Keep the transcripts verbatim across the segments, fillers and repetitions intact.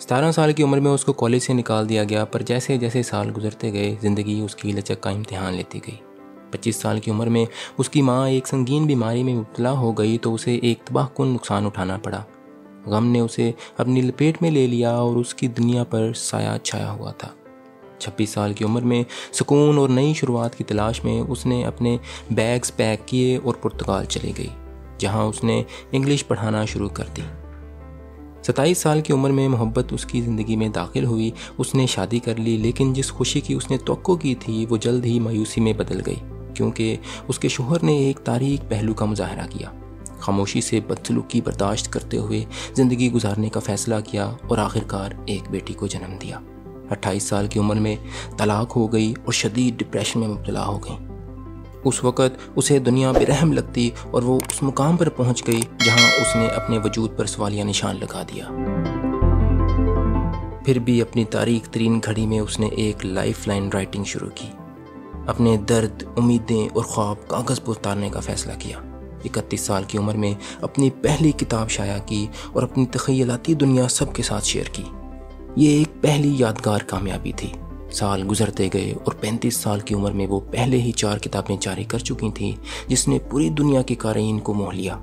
सतारह साल की उम्र में उसको कॉलेज से निकाल दिया गया, पर जैसे जैसे साल गुजरते गए ज़िंदगी उसकी लचक का इम्तिहान लेती गई। पच्चीस साल की उम्र में उसकी माँ एक संगीन बीमारी में मुब्तला हो गई तो उसे एक तबाहकुन नुकसान उठाना पड़ा। गम ने उसे अपनी लपेट में ले लिया और उसकी दुनिया पर साया छाया हुआ था। छब्बीस साल की उम्र में सुकून और नई शुरुआत की तलाश में उसने अपने बैग्स पैक किए और पुर्तगाल चली गई, जहाँ उसने इंग्लिश पढ़ाना शुरू कर दी। सत्ताईस साल की उम्र में मोहब्बत उसकी ज़िंदगी में दाखिल हुई। उसने शादी कर ली, लेकिन जिस खुशी की उसने तवक्को की थी वो जल्द ही मायूसी में बदल गई, क्योंकि उसके शोहर ने एक तारीख पहलू का मुजाहरा किया। खामोशी से बदसलूकी बर्दाश्त करते हुए ज़िंदगी गुजारने का फ़ैसला किया और आखिरकार एक बेटी को जन्म दिया। अट्ठाईस साल की उम्र में तलाक हो गई और शदीद डिप्रेशन में मुब्तला हो गई। उस वक़्त उसे दुनिया बेरहम लगती और वो उस मुकाम पर पहुंच गई जहां उसने अपने वजूद पर सवालिया निशान लगा दिया। फिर भी अपनी तारीख तरीन घड़ी में उसने एक लाइफ लाइन राइटिंग शुरू की। अपने दर्द, उम्मीदें और ख्वाब कागज़ पर उतारने का फ़ैसला किया। इकतीस साल की उम्र में अपनी पहली किताब शाया की और अपनी तख़य्युलाती दुनिया सबके साथ शेयर की। ये एक पहली यादगार कामयाबी थी। साल गुजरते गए और पैंतीस साल की उम्र में वो पहले ही चार किताबें जारी कर चुकी थीं, जिसने पूरी दुनिया के क़ारीन को मोह लिया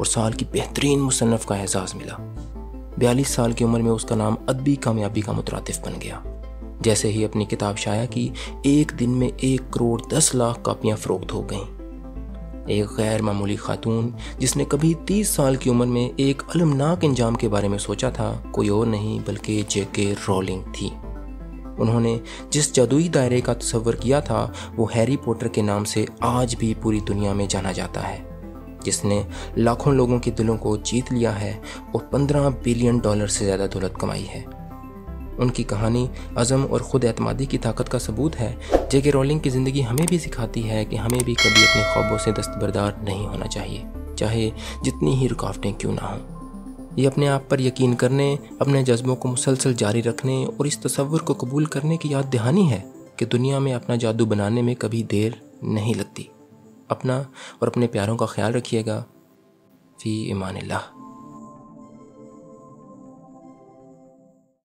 और साल की बेहतरीन मुसन्नफ़ का एहसास मिला। बयालीस साल की उम्र में उसका नाम अदबी कामयाबी का मुतरातिफ बन गया। जैसे ही अपनी किताब शाया की, एक दिन में एक करोड़ दस लाख कापियाँ फ़रोख्त हो गईं। एक गैर मामूली खातून जिसने कभी तीस साल की उम्र में एक अलमनाक इंजाम के बारे में सोचा था, कोई और नहीं बल्कि जे के रोलिंग थी। उन्होंने जिस जादुई दायरे का तस्वर किया था वो हैरी पॉटर के नाम से आज भी पूरी दुनिया में जाना जाता है, जिसने लाखों लोगों के दिलों को जीत लिया है और पंद्रह बिलियन डॉलर से ज़्यादा दौलत कमाई है। उनकी कहानी अज़म और ख़ुद एतमादी की ताकत का सबूत है। जे के रोलिंग की ज़िंदगी हमें भी सिखाती है कि हमें भी कभी अपने ख्वाबों से दस्तबरदार नहीं होना चाहिए, चाहे जितनी ही रुकावटें क्यों ना हों। ये अपने आप पर यकीन करने, अपने जज्बों को मुसलसल जारी रखने और इस तस्वुर को कबूल करने की याद दहानी है कि दुनिया में अपना जादू बनाने में कभी देर नहीं लगती। अपना और अपने प्यारों का ख्याल रखिएगा। फ़ी ईमान अल्लाह।